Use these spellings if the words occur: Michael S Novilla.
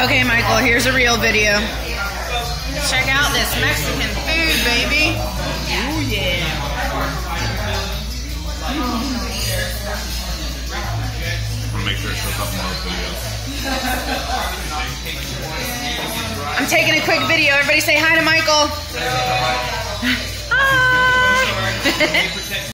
Okay, Michael, here's a real video. Check out this Mexican food, baby. Oh, yeah. I'll make sure it shows up more videos. I'm taking a quick video. Everybody say hi to Michael. Hi.